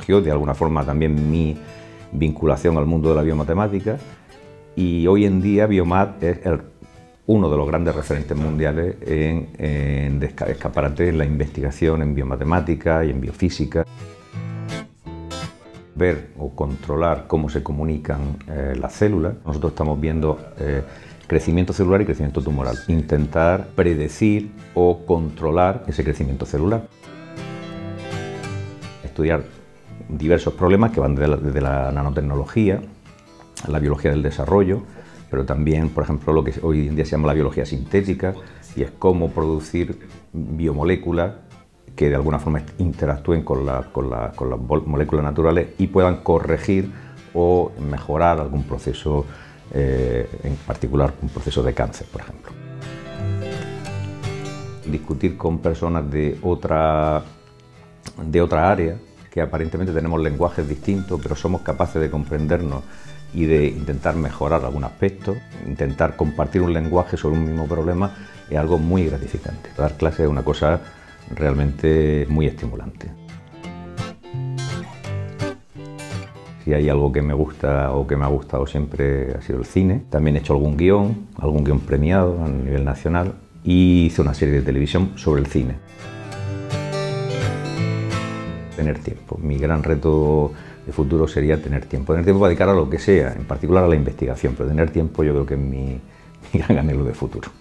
surgió de alguna forma también mi vinculación al mundo de la biomatemática, y hoy en día Biomat es uno de los grandes referentes mundiales en escaparate en la investigación en biomatemática y en biofísica. Ver o controlar cómo se comunican las células. Nosotros estamos viendo crecimiento celular y crecimiento tumoral. Intentar predecir o controlar ese crecimiento celular. Estudiar diversos problemas que van desde la nanotecnología, la biología del desarrollo, pero también, por ejemplo, lo que hoy en día se llama la biología sintética, y es cómo producir biomoléculas que de alguna forma interactúen con las moléculas naturales y puedan corregir o mejorar algún proceso, en particular un proceso de cáncer, por ejemplo. Discutir con personas de otra área, que aparentemente tenemos lenguajes distintos, pero somos capaces de comprendernos y de intentar mejorar algún aspecto. Intentar compartir un lenguaje sobre un mismo problema es algo muy gratificante. Dar clases es una cosa realmente muy estimulante. Si hay algo que me gusta o que me ha gustado siempre ha sido el cine. También he hecho algún guión premiado a nivel nacional, y hice una serie de televisión sobre el cine. Tener tiempo. Mi gran reto de futuro sería tener tiempo. Tener tiempo para dedicar a lo que sea, en particular a la investigación, pero tener tiempo yo creo que es mi gran anhelo de futuro.